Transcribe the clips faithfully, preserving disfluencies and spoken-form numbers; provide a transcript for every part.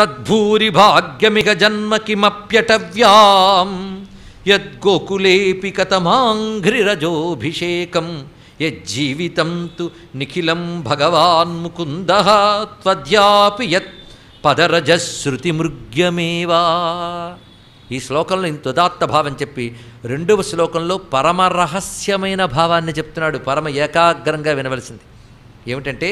तद्भूरि भाग्यमिक जन्म किमप्यटव्याम यद्गोकुलेऽपि कतमाङ्घ्रिरजोऽभिषेकं यज्जीवितं तु निखिलं भगवान् मुकुन्दः त्वद्यापि यत् पदरजश्रुतिमृग्यमेव। ఈ శ్లోకంలో ఇంత ఉదాత్త భావం చెప్పి రెండవ శ్లోకంలో పరమ రహస్యమైన భావాన్ని చెప్తున్నాడు. పరమ ఏకాగ్రంగా వినవలసింది ఏమిటంటే,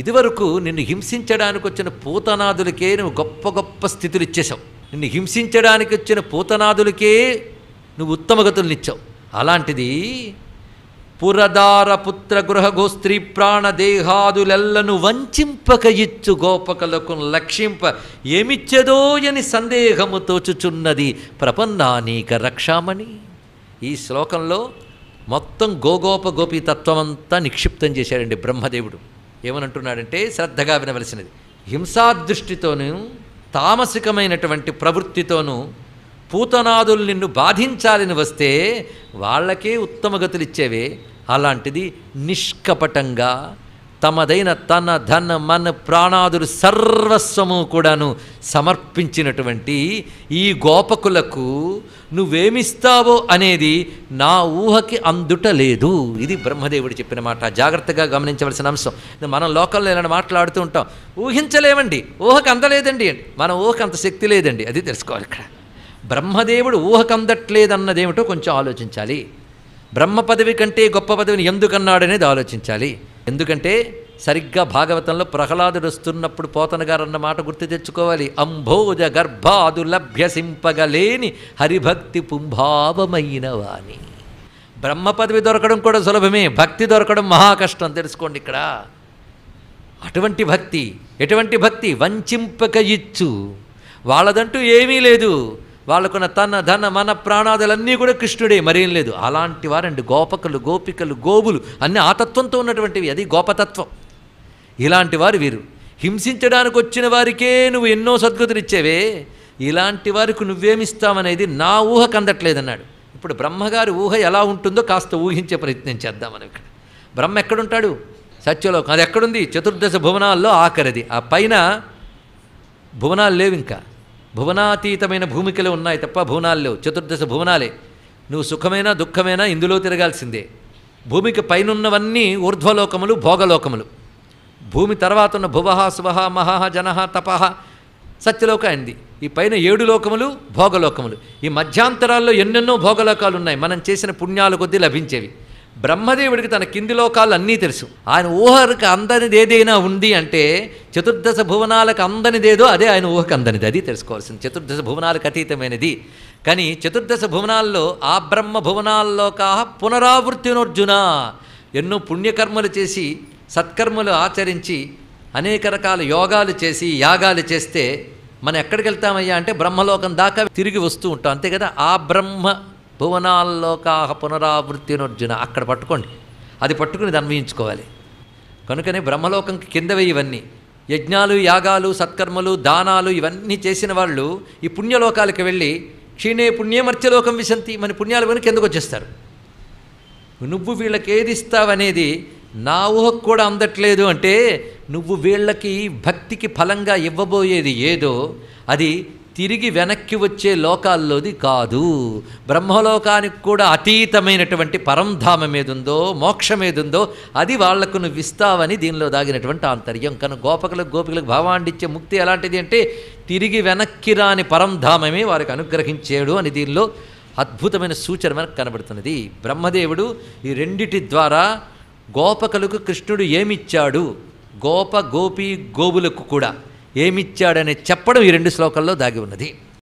ఇదివరకు నిన్ను హింసించడానికి వచ్చిన పూతనాదులకే నువ్వు గొప్ప గొప్ప స్థితులు ఇచ్చేశావు, నిన్ను హింసించడానికి వచ్చిన పూతనాదులకే నువ్వు ఉత్తమగతులను ఇచ్చావు. అలాంటిది పురదార పుత్ర గృహ గోస్త్రీ ప్రాణ దేహాదులెల్లను వంచింపక ఇచ్చు గోపకలకు లక్షింప ఏమిచ్చదో అని సందేహము తోచుచున్నది ప్రపన్నానీక రక్షామణి. ఈ శ్లోకంలో మొత్తం గోగోప గోపీతత్వం అంతా నిక్షిప్తం చేశాడండి బ్రహ్మదేవుడు. ఏమనంటున్నాడంటే, శ్రద్ధగా వినవలసినది, హింసాదృష్టితోనూ తామసికమైనటువంటి ప్రవృత్తితోనూ పూతనాదులు నిన్ను బాధించాలని వస్తే వాళ్ళకే ఉత్తమగతులు ఇచ్చేవే. అలాంటిది నిష్కపటంగా తమదైన తన ధన మన ప్రాణాదులు సర్వస్వము కూడాను సమర్పించినటువంటి ఈ గోపకులకు నువ్వేమిస్తావో అనేది నా ఊహకి అందుట లేదు. ఇది బ్రహ్మదేవుడు చెప్పిన మాట, జాగ్రత్తగా గమనించవలసిన అంశం. మనం లోకల్లో ఇలాంటి మాట్లాడుతూ ఉంటాం, ఊహించలేమండి, ఊహకు అందలేదండి, మన ఊహకు అంత శక్తి లేదండి, అది తెలుసుకోవాలి. ఇక్కడ బ్రహ్మదేవుడు ఊహకందట్లేదన్నదేమిటో కొంచెం ఆలోచించాలి. బ్రహ్మ పదవి కంటే గొప్ప పదవిని ఎందుకన్నాడనేది ఆలోచించాలి. ఎందుకంటే సరిగ్గా భాగవతంలో ప్రహ్లాదుడు వస్తున్నప్పుడు పోతనగారన్న మాట గుర్తు తెచ్చుకోవాలి. అంభోజ గర్భాదు లభ్యసింపగలేని హరిభక్తి పుంభావమైన వాణి. బ్రహ్మ పదవి దొరకడం కూడా సులభమే, భక్తి దొరకడం మహా కష్టం తెలుసుకోండి. ఇక్కడ అటువంటి భక్తి, ఎటువంటి భక్తి, వంచింపక ఇచ్చు, వాళ్ళదంటూ ఏమీ లేదు, వాళ్ళకున్న తన ధన మన ప్రాణాదులన్నీ కూడా కృష్ణుడే, మరేం లేదు. అలాంటి వారండి గోపకులు, గోపికలు, గోవులు అన్నీ ఆతత్వంతో ఉన్నటువంటివి, అది గోపతత్వం. ఇలాంటి వారు వీరు. హింసించడానికి వచ్చిన వారికే నువ్వు ఎన్నో సద్గతులు ఇచ్చేవే, ఇలాంటి వారికి నువ్వేమిస్తావనేది నా ఊహకు అందట్లేదన్నాడు. ఇప్పుడు బ్రహ్మగారి ఊహ ఎలా ఉంటుందో కాస్త ఊహించే ప్రయత్నం చేద్దాం మనం. ఇక్కడ బ్రహ్మ ఎక్కడుంటాడు? సత్యలోకం. అది ఎక్కడుంది? చతుర్దశ భువనాల్లో ఆఖరిది. ఆ పైన భువనాలు లేవు, ఇంకా భువనాతీతమైన భూమికలు ఉన్నాయి తప్ప భువనాలు లేవు. చతుర్దశ భువనాలే. నువ్వు సుఖమైనా దుఃఖమైనా ఇందులో తిరగాల్సిందే. భూమికి పైనున్నవన్నీ ఊర్ధ్వలోకములు, భోగలోకములు. భూమి తర్వాత ఉన్న భువహ శువహ మహహ జనహ తపహ సత్యలోక అయింది. ఈ పైన ఏడు లోకములు భోగలోకములు. ఈ మధ్యాంతరాల్లో ఎన్నెన్నో భోగలోకాలు ఉన్నాయి, మనం చేసిన పుణ్యాల కొద్దీ లభించేవి. బ్రహ్మదేవుడికి తన కింది లోకాలు అన్నీ తెలుసు. ఆయన ఊహకు అందనిది ఏదైనా ఉంది అంటే చతుర్దశ భువనాలకు అందనిదేదో అదే ఆయన ఊహకు అందనిది, అది తెలుసుకోవాల్సింది. చతుర్దశ భువనాలకు అతీతమైనది. కానీ చతుర్దశ భువనాల్లో ఆ బ్రహ్మ భువనాల్లోకా పునరావృత్తినోర్జున, ఎన్నో పుణ్యకర్మలు చేసి సత్కర్మలు ఆచరించి అనేక రకాల యోగాలు చేసి యాగాలు చేస్తే మనం ఎక్కడికి వెళ్తామయ్యా అంటే బ్రహ్మలోకం దాకా తిరిగి వస్తూ ఉంటాం, అంతే కదా. ఆ బ్రహ్మ భువనాల్లోకా పునరావృత్తినోర్జున, అక్కడ పట్టుకోండి, అది పట్టుకుని అన్వయించుకోవాలి. కనుకనే బ్రహ్మలోకం కిందవే ఇవన్నీ యజ్ఞాలు, యాగాలు, సత్కర్మలు, దానాలు ఇవన్నీ చేసిన వాళ్ళు ఈ పుణ్యలోకాలకు వెళ్ళి క్షీణే పుణ్యే మర్త్యలోకం విశంతి, మన పుణ్యాలు కొని కిందకు వచ్చేస్తారు. నువ్వు వీళ్ళకి ఏది ఇస్తావనేది నా ఊహకు కూడా అందట్లేదు అంటే నువ్వు వీళ్ళకి భక్తికి ఫలంగా ఇవ్వబోయేది ఏదో అది తిరిగి వెనక్కి వచ్చే లోకాల్లోది కాదు. బ్రహ్మలోకానికి కూడా అతీతమైనటువంటి పరంధామం ఏదుందో, మోక్షం ఏదుందో అది వాళ్లకు నువ్వు ఇస్తావని దీనిలో దాగినటువంటి ఆంతర్యం. కనుక గోపకులకు గోపికలకు భావాండిచ్చే ముక్తి ఎలాంటిది అంటే తిరిగి వెనక్కి రాని పరంధామమే వారికి అనుగ్రహించేడు అని దీనిలో అద్భుతమైన సూచన మనకు కనబడుతున్నది. బ్రహ్మదేవుడు ఈ రెండిటి ద్వారా గోపకులకు కృష్ణుడు ఏమిచ్చాడు, గోప గోపీ గోవులకు కూడా ఏమిచ్చాడని చెప్పడం ఈ రెండు శ్లోకాల్లో దాగి ఉన్నది.